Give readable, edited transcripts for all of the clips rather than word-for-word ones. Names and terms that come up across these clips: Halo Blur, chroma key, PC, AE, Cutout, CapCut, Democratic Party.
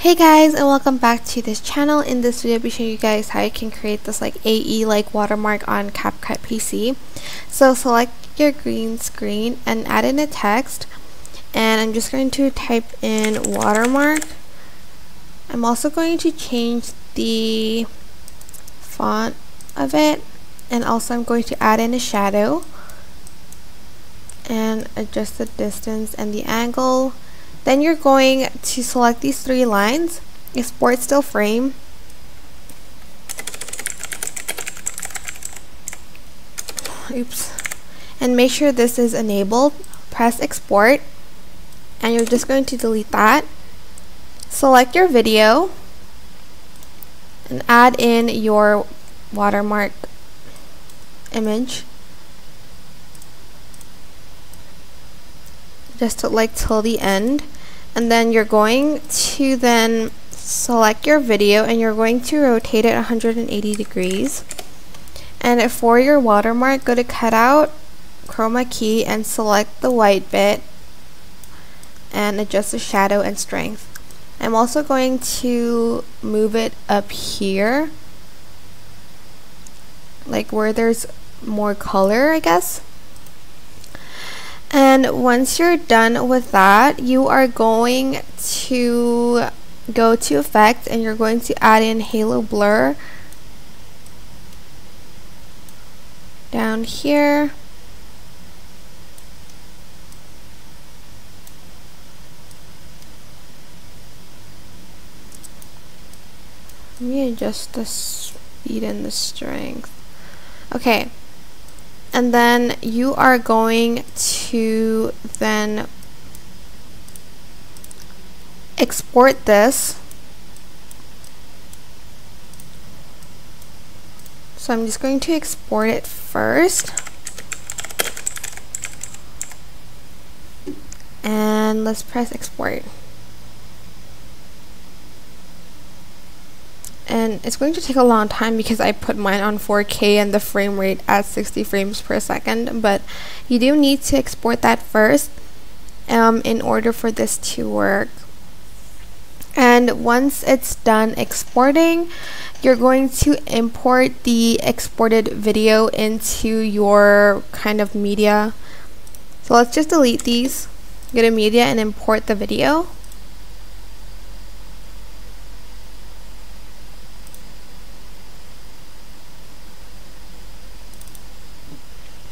Hey guys, and welcome back to this channel. In this video I'll be showing you guys how you can create this like AE like watermark on CapCut PC. So select your green screen and add in a text, and I'm just going to type in watermark. I'm also going to change the font of it, and also I'm going to add in a shadow and adjust the distance and the angle. Then you're going to select these three lines, export still frame, and make sure this is enabled. Press export, and you're just going to delete that. Select your video and add in your watermark image. Just like till the end, and then you're going to then select your video and you're going to rotate it 180 degrees. And for your watermark, go to Cutout, Chroma key, and select the white bit and adjust the shadow and strength. I'm also going to move it up here, like where there's more color, I guess. And once you're done with that, you are going to go to effects and you're going to add in Halo Blur down here. Let me adjust the speed and the strength. Okay. And then you are going to then export this. So I'm just going to export it first. And let's press export. And it's going to take a long time because I put mine on 4K and the frame rate at 60 frames per second, but you do need to export that first in order for this to work. And once it's done exporting, you're going to import the exported video into your kind of media. So let's just delete these, go to media and import the video.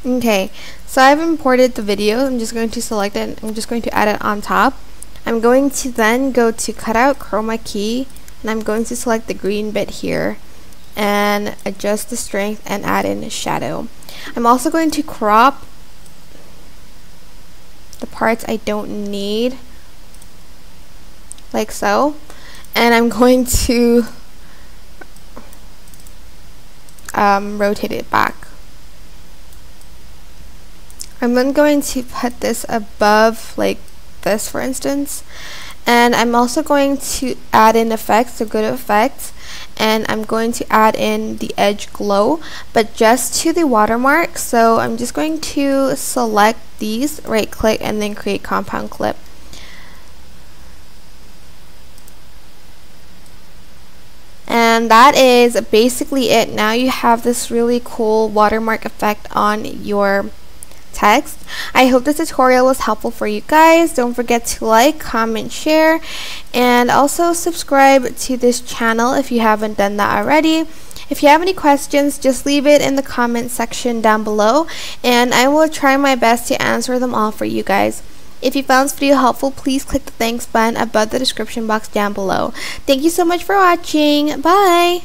Okay, so I've imported the video. I'm just going to select it. I'm just going to add it on top. I'm going to then go to Cutout, Chroma key, and I'm going to select the green bit here and adjust the strength and add in a shadow. I'm also going to crop the parts I don't need, like so, and I'm going to rotate it back. I'm then going to put this above like this, for instance, and I'm also going to add in effects. So go to effects, and I'm going to add in the edge glow, but just to the watermark. So I'm just going to select these, right click, and then create compound clip. And that is basically it. Now you have this really cool watermark effect on your text. I hope this tutorial was helpful for you guys. Don't forget to like, comment, share, and also subscribe to this channel if you haven't done that already. If you have any questions, just leave it in the comment section down below, and I will try my best to answer them all for you guys. If you found this video helpful, please click the thanks button above the description box down below. Thank you so much for watching. Bye!